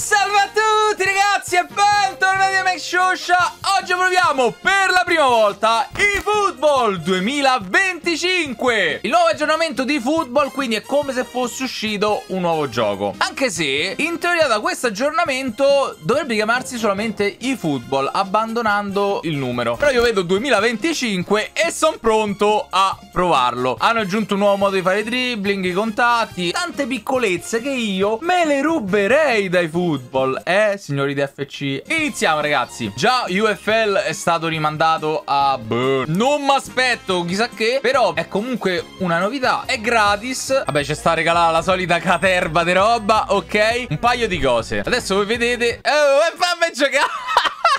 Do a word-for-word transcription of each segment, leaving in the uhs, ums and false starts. Salve a tutti ragazzi e bentornati a Max Shosha. Oggi proviamo per la prima volta eFootball duemilaventicinque, il nuovo aggiornamento di eFootball, quindi è come se fosse uscito un nuovo gioco. Anche se in teoria da questo aggiornamento dovrebbe chiamarsi solamente eFootball, abbandonando il numero. Però io vedo duemilaventicinque e sono pronto a provarlo. Hanno aggiunto un nuovo modo di fare i dribbling, i contatti, tante piccolezze che io me le ruberei dai football. Football, eh, signori di F C. Iniziamo, ragazzi. Già U F L è stato rimandato a boh, non mi aspetto chissà che, però è comunque una novità. È gratis. Vabbè, c'è sta regalata la solita caterba di roba. Ok, un paio di cose. Adesso voi vedete. Oh, e fammi giocare.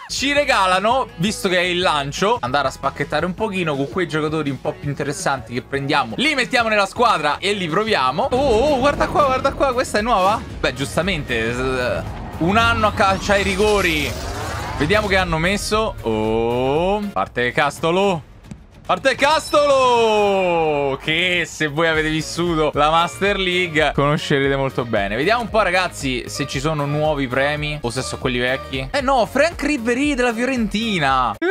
Ci regalano, visto che è il lancio, andare a spacchettare un pochino con quei giocatori un po' più interessanti che prendiamo. Li mettiamo nella squadra e li proviamo. Oh, oh, guarda qua, guarda qua, questa è nuova? Beh, giustamente, un anno a calcia ai rigori. Vediamo che hanno messo. Oh, parte Castolo. Parte Castolo, che se voi avete vissuto la Master League conoscerete molto bene. Vediamo un po', ragazzi, se ci sono nuovi premi o se sono quelli vecchi. Eh no, Frank Ribery della Fiorentina. Eh,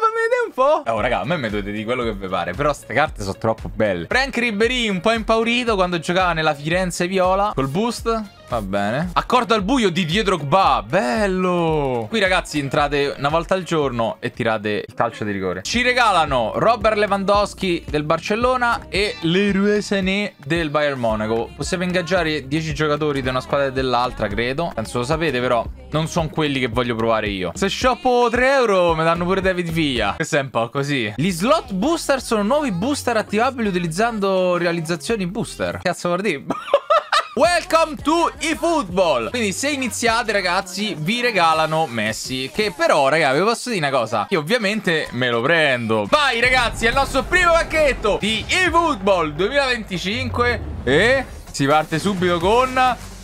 fammi vedere un po'. Oh, raga, a me mi dovete di quello che vi pare, però ste carte sono troppo belle. Frank Ribery un po' impaurito quando giocava nella Firenze Viola. Col boost. Va bene. Accordo al buio di dietro Gba. Bello. Qui ragazzi entrate una volta al giorno e tirate il calcio di rigore. Ci regalano Robert Lewandowski del Barcellona e Leroy Sané del Bayern Monaco. Possiamo ingaggiare dieci giocatori da una squadra e dell'altra, credo. Penso lo sapete, però non sono quelli che voglio provare io. Se shoppo tre euro mi danno pure David Villa. Questo è un po' così. Gli slot booster sono nuovi booster attivabili utilizzando realizzazioni booster. Cazzo, guardi. Welcome to eFootball. Quindi se iniziate ragazzi vi regalano Messi, che però ragazzi vi posso dire una cosa, io ovviamente me lo prendo. Vai ragazzi, è il nostro primo pacchetto di eFootball duemilaventicinque e si parte subito con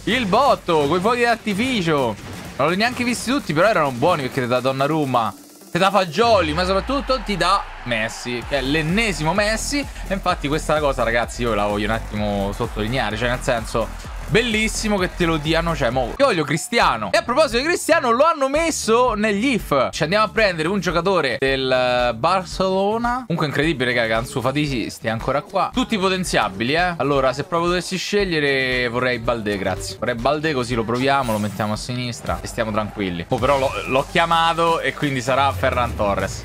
il botto, con i fuochi d'artificio. Non l'ho neanche visti tutti, però erano buoni perché ti dà Donnarumma, ti dà Fagioli, ma soprattutto ti dà Messi, che è l'ennesimo Messi. E infatti questa cosa ragazzi io la voglio un attimo sottolineare, cioè nel senso bellissimo che te lo diano, cioè mo io voglio Cristiano. E a proposito di Cristiano, lo hanno messo negli if. Ci andiamo a prendere un giocatore del Barcellona. Comunque incredibile che Gansufati stia ancora qua. Tutti potenziabili, eh. Allora se proprio dovessi scegliere vorrei Balde, grazie. Vorrei Balde, così lo proviamo, lo mettiamo a sinistra e stiamo tranquilli. Oh, però l'ho chiamato e quindi sarà Ferran Torres.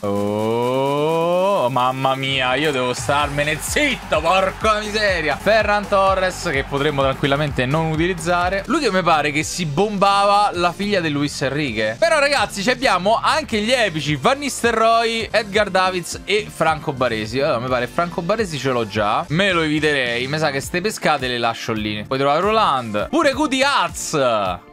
Oh, mamma mia, io devo starmene zitto, porca miseria. Ferran Torres, che potremmo tranquillamente non utilizzare. Lui che mi pare che si bombava la figlia di Luis Enrique. Però ragazzi ci abbiamo anche gli epici Van Nistelrooy, Edgar Davids e Franco Baresi. Allora mi pare Franco Baresi ce l'ho già, me lo eviterei. Mi sa che ste pescate le lascio lì. Poi trovare Roland, pure Gutiaz.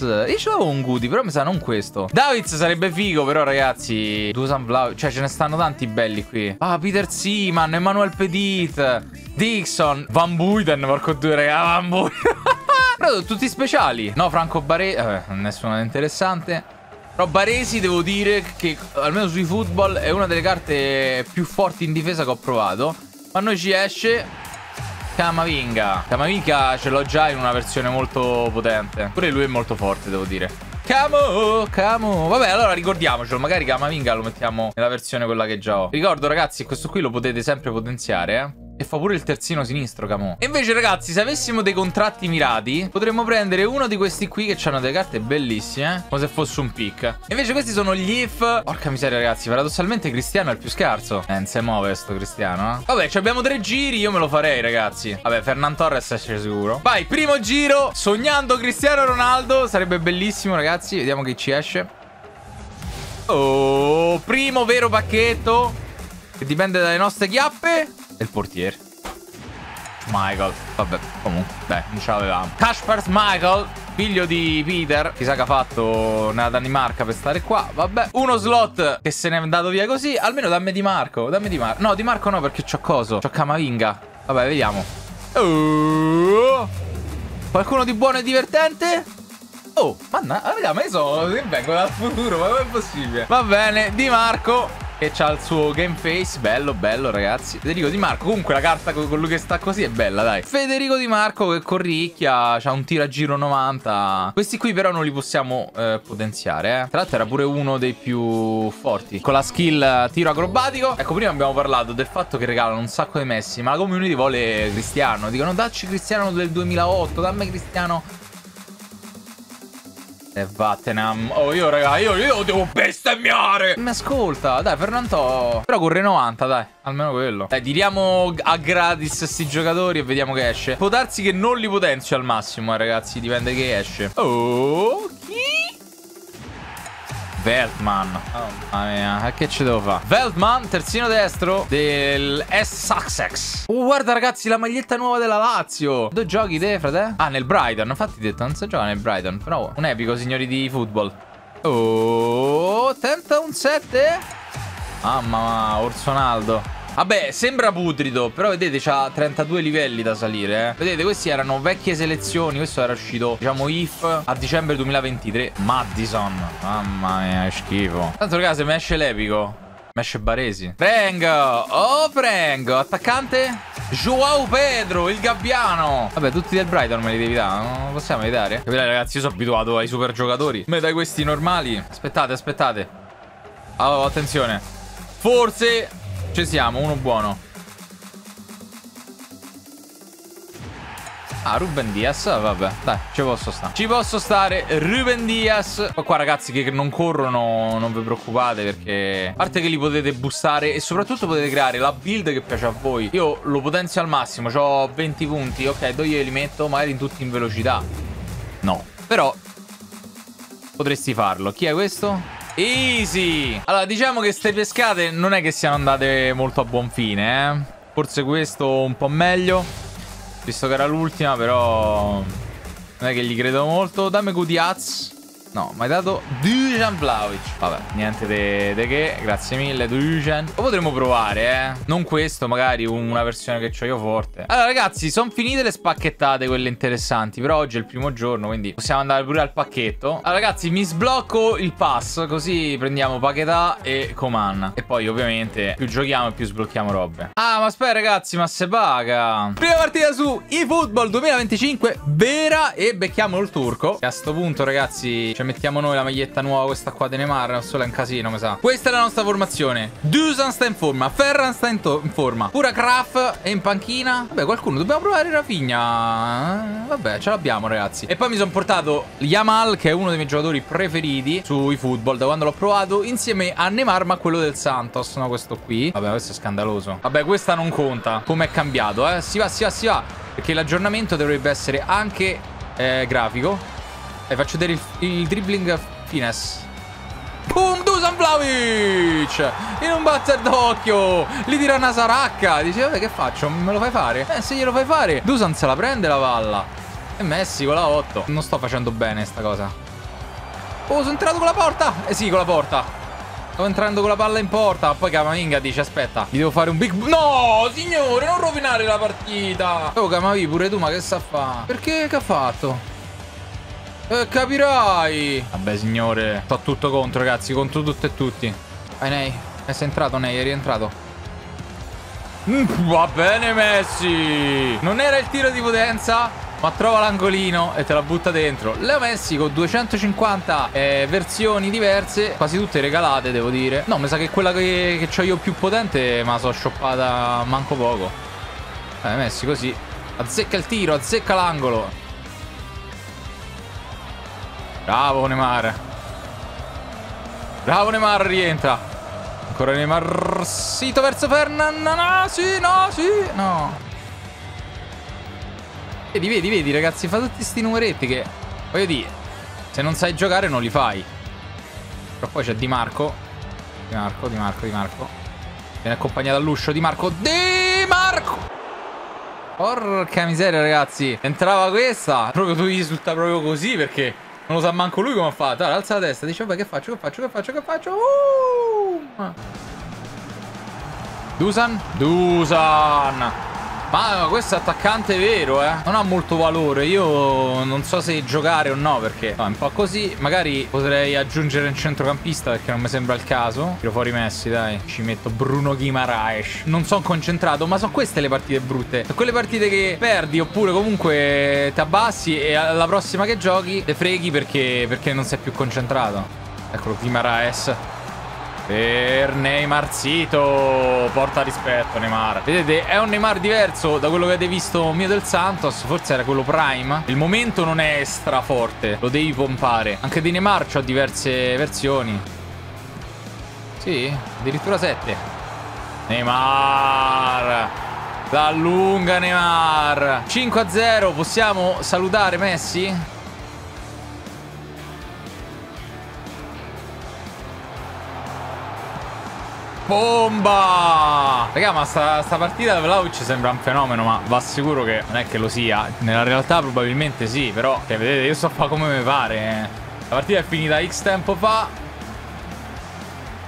Io ce l'avevo un Guti, però mi sa non questo. Davids sarebbe figo, però ragazzi Dusan Vlahovic, cioè ce ne stanno tanti belli qui. Ah, Peter Seaman, Emmanuel Petit, Dixon Van Buiten, porco due raga, Van Buiten. Però tutti speciali. No, Franco Baresi, eh, nessuno è interessante. Però Baresi devo dire che almeno sui football è una delle carte più forti in difesa che ho provato. Ma noi ci esce Camavinga. Camavinga ce l'ho già in una versione molto potente. Pure lui è molto forte, devo dire. Camo, camo. Vabbè, allora ricordiamocelo. Magari Camavinga lo mettiamo nella versione quella che già ho. Ricordo, ragazzi, questo qui lo potete sempre potenziare, eh. E fa pure il terzino sinistro, Camo. E invece, ragazzi, se avessimo dei contratti mirati, potremmo prendere uno di questi qui che hanno delle carte bellissime, eh? Come se fosse un pick. E invece questi sono gli if. Porca miseria, ragazzi, paradossalmente Cristiano è il più scarso. Eh, non si muove sto Cristiano, eh? Vabbè, ci abbiamo tre giri, io me lo farei, ragazzi. Vabbè, Ferran Torres è sicuro. Vai, primo giro, sognando Cristiano Ronaldo. Sarebbe bellissimo, ragazzi. Vediamo che ci esce. Oh, primo vero pacchetto, che dipende dalle nostre chiappe. E il portiere Michael. Vabbè, comunque, beh, non ce l'avevamo. Kasper Michael, figlio di Peter. Chissà che ha fatto nella Danimarca per stare qua. Vabbè, uno slot che se n'è andato via così. Almeno dammi Di Marco, dammi Di Marco. No, Di Marco no, perché c'ho coso, c'ho Camavinga. Vabbè, vediamo. Oh, qualcuno di buono e divertente? Oh, manna, raga, ma io so, vengo dal futuro, ma com'è possibile? Va bene, Di Marco. che c'ha il suo game face. Bello, bello, ragazzi. Federico Di Marco. Comunque la carta con lui che sta così è bella, dai. Federico Di Marco che corricchia, c'ha un tiro a giro novanta. Questi qui però non li possiamo eh, potenziare, eh. Tra l'altro era pure uno dei più forti con la skill tiro acrobatico. Ecco, prima abbiamo parlato del fatto che regalano un sacco di Messi, ma la community vuole Cristiano. Dicono dacci Cristiano del duemilaotto, dammi Cristiano. E vattene. Oh, io raga, io, io devo bestemmiare. Mi ascolta, dai, Ferran Torres. Però corre novanta, dai, almeno quello. Dai, tiriamo a gratis sti giocatori e vediamo che esce. Può darsi che non li potenzio al massimo, eh, ragazzi, dipende che esce. Oh, chi? Veltman. Oh, mamma mia, e che ci devo fare? Veltman, terzino destro del Essex. Oh, guarda, ragazzi, la maglietta nuova della Lazio. Dove giochi te, frate? Ah, nel Brighton. Infatti, detto, non so gioca nel Brighton. Però un epico, signori di football. Oh, tenta un sette. Mamma mia, Orsonaldo. Vabbè, sembra putrido, però vedete c'ha trentadue livelli da salire, eh. Vedete, queste erano vecchie selezioni. Questo era uscito, diciamo, I F a dicembre duemilaventitré. Madison. Mamma mia, è schifo. Tanto, ragazzi, se mi esce l'epico, mi esce Baresi. Franco. Oh, Franco. Attaccante João Pedro, il gabbiano. Vabbè, tutti del Brighton me li devi dare. Non possiamo evitare. Capite, ragazzi, io sono abituato ai super giocatori. Me dai questi normali. Aspettate, aspettate. Oh, attenzione. Forse... ci siamo, uno buono. Ah, Ruben Dias, vabbè, dai, ci posso stare. Ci posso stare, Ruben Dias. Qua, ragazzi, che non corrono, non vi preoccupate, perché a parte che li potete bussare e soprattutto potete creare la build che piace a voi. Io lo potenzio al massimo, c'ho venti punti. Ok, dove io li metto? Magari in tutti in velocità. No, però potresti farlo. Chi è questo? Easy. Allora, diciamo che ste pescate non è che siano andate molto a buon fine, eh. Forse questo un po' meglio, visto che era l'ultima, però non è che gli credo molto. Dammi Kudiaz. No, mi hai dato Dusan Vlahovic. Vabbè, niente de, de che. Grazie mille, Dusan. Lo potremmo provare, eh. Non questo, magari una versione che ho io forte. Allora, ragazzi, sono finite le spacchettate, quelle interessanti. Però oggi è il primo giorno, quindi possiamo andare pure al pacchetto. Allora, ragazzi, mi sblocco il pass, così prendiamo Paquetà e Coman. E poi, ovviamente, più giochiamo e più sblocchiamo robe. Ah, ma aspetta, ragazzi, ma se paga. Prima partita su eFootball duemilaventicinque, vera, e becchiamo il turco. E a sto punto, ragazzi, ci mettiamo noi la maglietta nuova, questa qua di Neymar. Non solo è un casino, mi sa. Questa è la nostra formazione. Dusan sta in forma, Ferran sta in, in forma, pura Kraft è in panchina. Vabbè, qualcuno, dobbiamo provare Rafinha. Vabbè, ce l'abbiamo, ragazzi. E poi mi sono portato Yamal, che è uno dei miei giocatori preferiti sui football da quando l'ho provato, insieme a Neymar, ma quello del Santos, no, questo qui. Vabbè, questo è scandaloso. Vabbè, questa non conta come è cambiato, eh. Si va, si va, si va, perché l'aggiornamento dovrebbe essere anche eh, grafico. E faccio vedere il, il dribbling finesse. Boom, Dusan Vlahovic! In un batter d'occhio! Gli tira una saracca! Dice, vabbè, che faccio? Me lo fai fare? Eh, se glielo fai fare, Dusan se la prende la palla. E Messi con la otto. Non sto facendo bene sta cosa. Oh, sono entrato con la porta! Eh sì, con la porta. Sto entrando con la palla in porta. Poi Camavinga dice, aspetta, gli devo fare un big... No, signore, non rovinare la partita! Oh, Camavinga, pure tu, ma che sa fa? Perché che ha fatto? Eh, capirai. Vabbè, signore, sto tutto contro, ragazzi. Contro tutto e tutti. Vai, Ney. E sei entrato, Ney. È rientrato. mm, Va bene, Messi. Non era il tiro di potenza, ma trova l'angolino e te la butta dentro. Leo Messi con duecentocinquanta eh, versioni diverse, quasi tutte regalate, devo dire. No, mi sa che quella che, che c'ho io più potente, ma sono shoppata manco poco. Eh, Messi così azzecca il tiro, azzecca l'angolo. Bravo Neymar. Bravo Neymar, rientra. Ancora Neymar. Sito verso Fernan. No, sì, no, sì, no. Vedi, vedi, vedi, ragazzi. Fa tutti sti numeretti che, voglio dire, se non sai giocare non li fai. Però poi c'è Di Marco. Di Marco, Di Marco, Di Marco. Viene accompagnato all'uscio Di Marco. Di Marco. Porca miseria, ragazzi. Entrava questa. Proprio tu gli risulta proprio così, perché non lo sa manco lui come ha fatto. Allora, alza la testa, dice, vabbè, che faccio, che faccio, che faccio, che faccio. uh! Dusan Dusan Ma questo attaccante è vero, eh. Non ha molto valore. Io non so se giocare o no, perché no, è un po' così. Magari potrei aggiungere un centrocampista, perché non mi sembra il caso. Tiro fuori Messi, dai. Ci metto Bruno Guimarães. Non sono concentrato, ma sono queste le partite brutte. Sono quelle partite che perdi oppure comunque ti abbassi e alla prossima che giochi te freghi perché, perché non sei più concentrato. Eccolo Guimarães. Per Neymar Zito, porta rispetto Neymar. Vedete, è un Neymar diverso da quello che avete visto mio del Santos. Forse era quello Prime. Il momento non è stra forte, lo devi pompare. Anche di Neymar c'ho diverse versioni. Sì, addirittura sette. Neymar la lunga. Neymar cinque a zero, possiamo salutare Messi? Bomba! Raga, ma sta, sta partita da Vlahovic sembra un fenomeno, ma va sicuro che non è che lo sia. Nella realtà probabilmente sì, però che vedete, io so fa come mi pare. Eh. La partita è finita X tempo fa.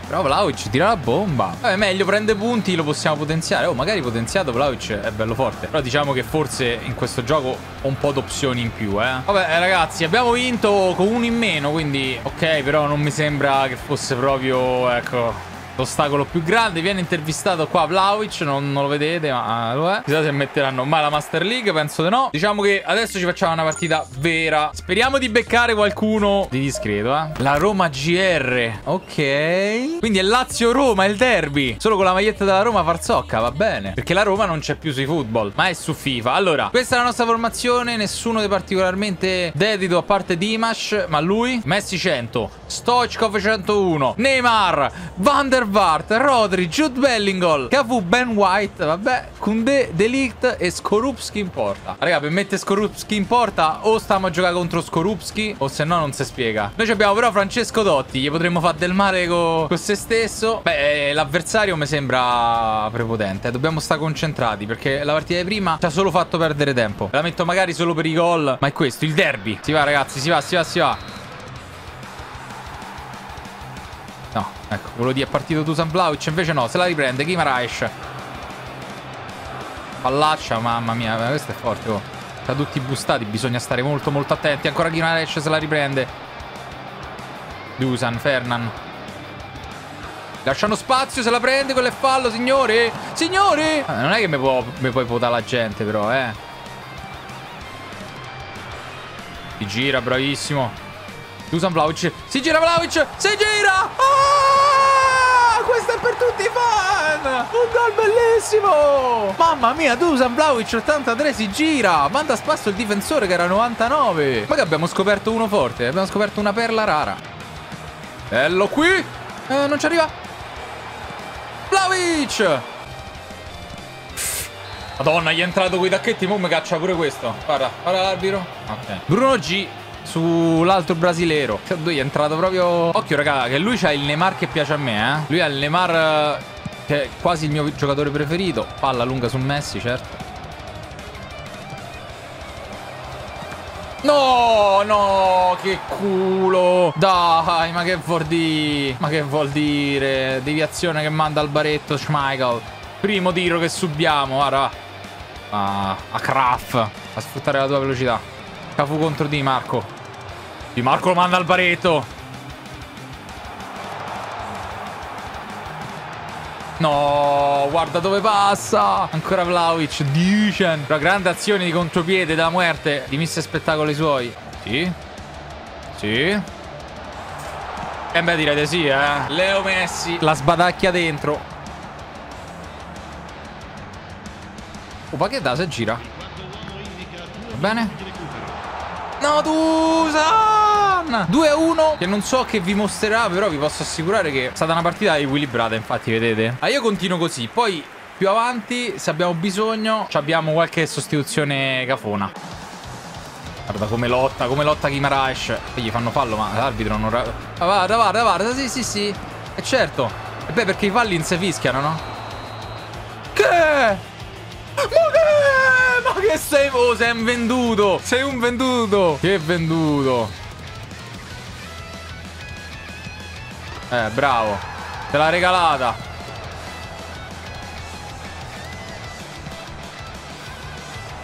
Però Vlahovic tira la bomba. Vabbè, meglio, prende punti, lo possiamo potenziare. Oh, magari potenziato Vlahovic è bello forte. Però diciamo che forse in questo gioco ho un po' d'opzioni in più, eh. Vabbè, ragazzi, abbiamo vinto con uno in meno, quindi... Ok, però non mi sembra che fosse proprio... Ecco... L'ostacolo più grande. Viene intervistato qua Vlahovic, non, non lo vedete, ma lo è. Chissà se metteranno mai la Master League, penso di no. Diciamo che adesso ci facciamo una partita vera. Speriamo di beccare qualcuno di discreto, eh. La Roma G R. Ok. Quindi è Lazio-Roma, il derby. Solo con la maglietta della Roma farzocca, va bene. Perché la Roma non c'è più sui football, ma è su FIFA. Allora, questa è la nostra formazione. Nessuno di particolarmente dedito a parte Dimash, ma lui. Messi cento, Stoichkov centouno, Neymar, Van der Vart, Rodri, Jude Bellingham, Cafu, Ben White, vabbè, Koundé, De Ligt e Skorupski in porta. Raga, per mettere Skorupski in porta o stiamo a giocare contro Skorupski o se no non si spiega. Noi abbiamo però Francesco Totti, gli potremmo fare del male con co se stesso. Beh, l'avversario mi sembra prepotente, dobbiamo stare concentrati perché la partita di prima ci ha solo fatto perdere tempo. La metto magari solo per i gol, ma è questo, il derby. Si va ragazzi, si va, si va, si va. No, ecco, quello di è partito Dusan Vlahovic, invece no, se la riprende Guimarães. Pallaccia, mamma mia, questo è forte, oh. Tra tutti i bustati bisogna stare molto molto attenti. Ancora Guimarães, se la riprende Dusan, Fernan. Lasciano spazio, se la prende, quello è fallo, signore. Signore! Ah, non è che mi può, mi puoi potare la gente però, eh. Ti gira, bravissimo Dusan Vlahovic, si gira Vlahovic, si gira! Ah! Questo è per tutti i fan! Un gol bellissimo! Mamma mia, Dusan Vlahovic ottantatré si gira! Manda a spasso il difensore che era novantanove! Ma che abbiamo scoperto uno forte, abbiamo scoperto una perla rara. Bello qui! Eh, non ci arriva! Vlahovic! Madonna, gli è entrato quei tacchetti, mo' mi caccia pure questo. Guarda, guarda l'arbitro. Ok. Bruno G. Sull'altro brasilero. Lui è entrato proprio. Occhio raga, che lui c'ha il Neymar che piace a me, eh. Lui ha il Neymar che è quasi il mio giocatore preferito. Palla lunga su Messi, certo. No, no, che culo. Dai, ma che vuol dire? Ma che vuol dire? Deviazione che manda al baretto Schmeichel. Primo tiro che subiamo, guarda. Ah, a Kraft. A sfruttare la tua velocità. Cafu contro Di Marco. Di Marco lo manda al baretto. No, guarda dove passa. Ancora Vlahovic, Dusan. Una grande azione di contropiede della muerte di mister Spettacoli suoi. Sì. Sì. E beh, direte sì, eh. Leo Messi la sbadacchia dentro. Oh, ma che da se gira. Va bene. No, Dusan! due a uno. Che non so che vi mostrerà, però vi posso assicurare che è stata una partita equilibrata, infatti, vedete? Ah, io continuo così. Poi, più avanti, se abbiamo bisogno, abbiamo qualche sostituzione cafona. Guarda come lotta, come lotta Guimarães. E gli fanno fallo, ma l'arbitro non... Ah, guarda, guarda, guarda, sì, sì, sì. E certo. E beh, perché i falli non si fischiano, no? Che... Ma che sei? Oh, sei un venduto. Sei un venduto. Che venduto. Eh, bravo. Te l'ha regalata.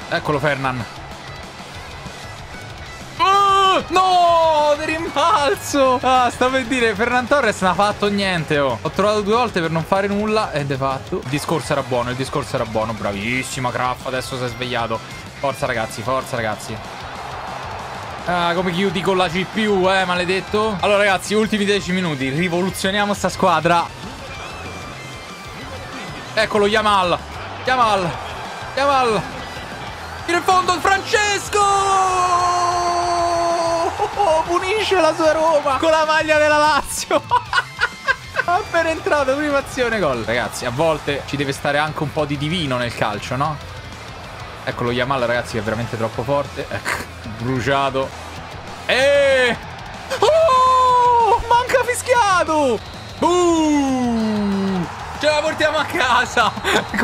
Eccolo Fernan. Oh, no, di rimbalzo. Ah, stavo per dire, Ferran Torres non ha fatto niente, oh. Ho trovato due volte per non fare nulla ed è fatto. Il discorso era buono, il discorso era buono. Bravissima Craff, adesso si è svegliato. Forza ragazzi, forza ragazzi. Ah, come chiudi con la C P U, eh, maledetto. Allora ragazzi, ultimi dieci minuti. Rivoluzioniamo sta squadra. Eccolo Yamal. Yamal. Yamal. In fondo Francesco! Oh, oh, punisce la sua Roma con la maglia della Lazio. Appena entrato, prima azione, gol. Ragazzi, a volte ci deve stare anche un po' di divino nel calcio, no? Eccolo Yamal, ragazzi, che è veramente troppo forte. Ecco. Bruciato. E oh, manca fischiato. uh, Ce la portiamo a casa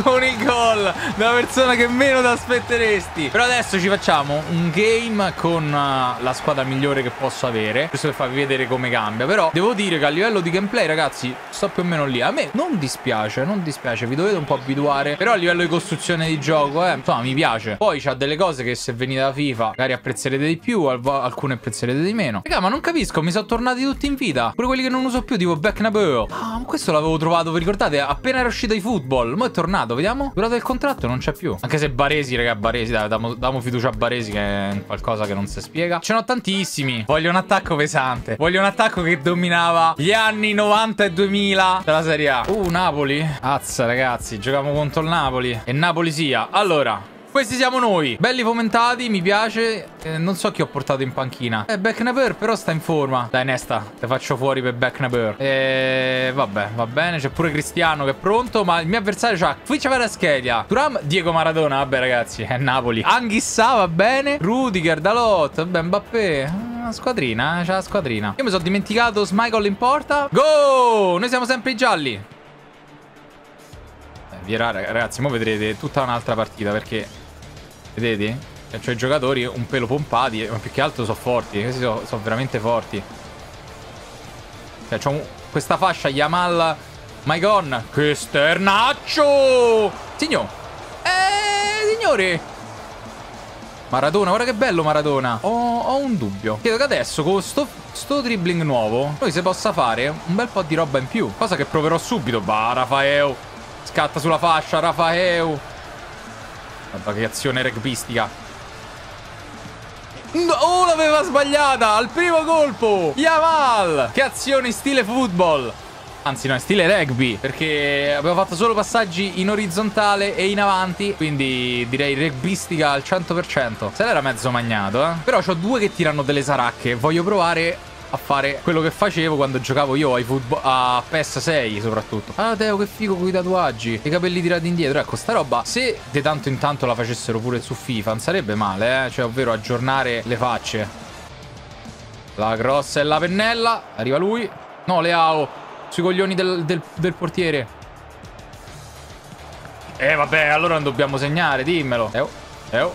con il gol da una persona che meno ti aspetteresti. Però adesso ci facciamo un game con uh, la squadra migliore che posso avere, giusto per farvi vedere come cambia. Però devo dire che a livello di gameplay, ragazzi, sto più o meno lì. A me non dispiace, non dispiace, vi dovete un po' abituare. Però a livello di costruzione di gioco, eh, insomma, mi piace. Poi c'ha delle cose che se venite da FIFA magari apprezzerete di più, alcune apprezzerete di meno. Raga, ma non capisco, mi sono tornati tutti in vita. Pure quelli che non uso più, tipo Beckenbauer. Ah, ma questo l'avevo trovato, vi ricordate? Appena era uscito eFootball. Mo' è tornato, vediamo. Durata del contratto non c'è più. Anche se Baresi, raga, Baresi, dai, damo, damo fiducia a Baresi, che è qualcosa che non si spiega. Ce n'ho tantissimi. Voglio un attacco pesante. Voglio un attacco che dominava gli anni novanta e duemila della Serie A. Uh, Napoli. Azza, ragazzi, giochiamo contro il Napoli. E Napoli sia. Allora, questi siamo noi. Belli fomentati, mi piace. eh, Non so chi ho portato in panchina. Eh, Beckenbauer però sta in forma. Dai Nesta, te faccio fuori per Beckenbauer. Eh, vabbè, va bene. C'è pure Cristiano che è pronto. Ma il mio avversario c'ha Kvaratskhelia, Thuram, Diego Maradona. Vabbè ragazzi, è Napoli. Anghissà, va bene. Rudiger, Dalot, vabbè, Mbappé. Una squadrina, eh? C'è la squadrina. Io mi sono dimenticato Schmeichel in porta. Go! Noi siamo sempre i gialli. eh, Vierà, ragazzi, mo vedrete tutta un'altra partita, perché vedete? Cioè i giocatori un pelo pompati, ma più che altro sono forti. Questi sono, sono veramente forti. Cioè c'ho questa fascia Yamal. My God, che sternaccio! Signor. Eh, signore. Maradona, guarda che bello Maradona. Ho, ho un dubbio. Credo che adesso con sto, sto dribbling nuovo noi si possa fare un bel po' di roba in più. Cosa che proverò subito. Bah, Raffaele. Scatta sulla fascia, Raffaele. Guarda che azione rugbistica. No, oh, l'aveva sbagliata al primo colpo. Yamal. Che azione in stile football. Anzi no, in stile rugby, perché abbiamo fatto solo passaggi in orizzontale e in avanti. Quindi direi rugbistica al cento per cento. Se l'era mezzo magnato, eh. Però c'ho due che tirano delle saracche. Voglio provare a fare quello che facevo quando giocavo io ai football, a PES sei soprattutto. Ah Teo, che figo con i tatuaggi, i capelli tirati indietro. Ecco, sta roba se di tanto in tanto la facessero pure su FIFA non sarebbe male, eh? Cioè ovvero aggiornare le facce. La cross e la pennella. Arriva lui. No, Leao. Sui coglioni del, del, del portiere. Eh vabbè, allora non dobbiamo segnare, dimmelo. Teo, Teo.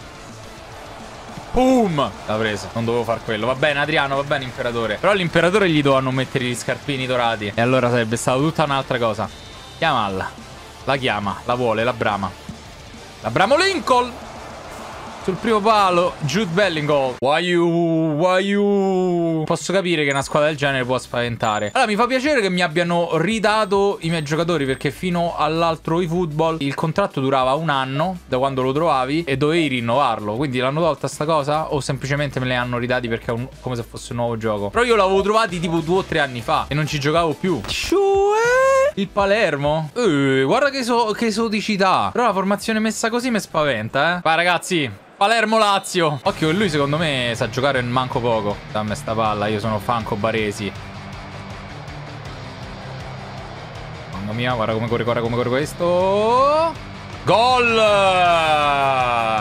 Boom! L'ha presa. Non dovevo far quello. Va bene Adriano, va bene Imperatore. Però l'Imperatore gli dovevano mettere gli scarpini dorati. E allora sarebbe stata tutta un'altra cosa. Chiamalla. La chiama. La vuole. La brama. La bramo Lincoln. Sul primo palo. Jude Bellingham. Waiu. Waiu. Posso capire che una squadra del genere può spaventare. Allora mi fa piacere che mi abbiano ridato i miei giocatori, perché fino all'altro eFootball il contratto durava un anno da quando lo trovavi e dovevi rinnovarlo. Quindi l'hanno tolta sta cosa o semplicemente me le hanno ridati perché è un, come se fosse un nuovo gioco. Però io l'avevo trovati tipo due o tre anni fa e non ci giocavo più. Il Palermo? Eh, guarda che, so, che esoticità. Però la formazione messa così mi spaventa, eh. Vai ragazzi, Palermo-Lazio. Occhio che lui secondo me sa giocare manco poco. Dammi sta palla, io sono Franco Baresi. Mamma mia, guarda come corre, guarda come corre questo. Gol!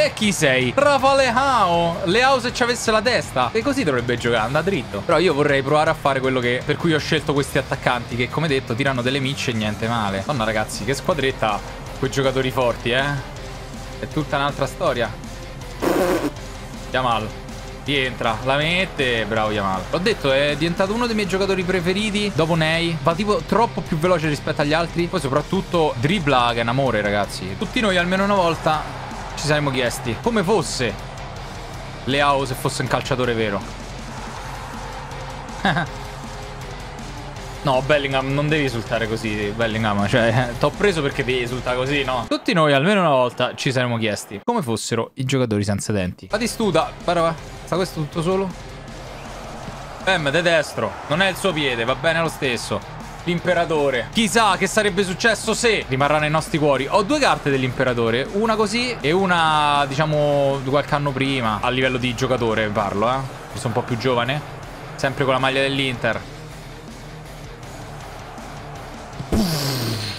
E chi sei? Rafa Leao. Leao se ci avesse la testa. E così dovrebbe giocare, anda dritto. Però io vorrei provare a fare quello che, per cui ho scelto questi attaccanti, che come detto tirano delle micce e niente male. Madonna ragazzi, che squadretta quei giocatori forti, eh. È tutta un'altra storia. Yamal rientra, la mette. Bravo Yamal. L'ho detto, è diventato uno dei miei giocatori preferiti dopo Ney. Va tipo troppo più veloce rispetto agli altri. Poi soprattutto dribbla che è un amore, ragazzi. Tutti noi almeno una volta ci saremmo chiesti come fosse Leao se fosse un calciatore vero. No, Bellingham, non devi esultare così, Bellingham, cioè t'ho preso perché devi esultare così, no? Tutti noi almeno una volta ci saremmo chiesti come fossero i giocatori senza denti. Batistuta, guarda, sta questo tutto solo. Bam, de destro, non è il suo piede, va bene lo stesso. L'imperatore, chissà che sarebbe successo se rimarrà nei nostri cuori. Ho due carte dell'imperatore, una così e una, diciamo, qualche anno prima. A livello di giocatore parlo, eh, sono un po' più giovane, sempre con la maglia dell'Inter.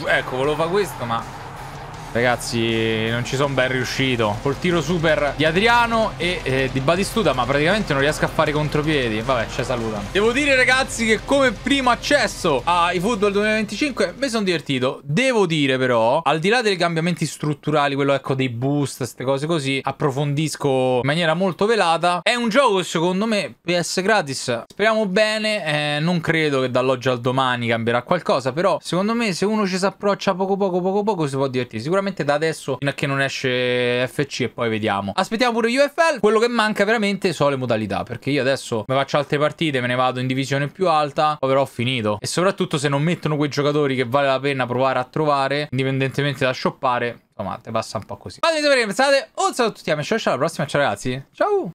Ecco, volevo fare questo, ma ragazzi, non ci sono ben riuscito. Col tiro super di Adriano e eh, di Batistuta, ma praticamente non riesco a fare i contropiedi. Vabbè, ci salutano. Devo dire, ragazzi, che come primo accesso a eFootball duemilaventicinque mi sono divertito. Devo dire, però, al di là dei cambiamenti strutturali, quello ecco dei boost, queste cose così, approfondisco in maniera molto velata. È un gioco, secondo me, P S gratis. Speriamo bene. Eh, non credo che dall'oggi al domani cambierà qualcosa. Però, secondo me, se uno ci si approccia poco poco poco poco, si può divertire. Sicuramente da adesso fino a che non esce F C e poi vediamo. Aspettiamo pure U F L. Quello che manca veramente sono le modalità, perché io adesso mi faccio altre partite, me ne vado in divisione più alta, poi però ho finito. E soprattutto se non mettono quei giocatori che vale la pena provare a trovare, indipendentemente da shoppare, insomma te passa un po' così. Fatemi sapere che pensate. Un saluto a tutti, amici, ciao, alla prossima, ciao ragazzi, ciao.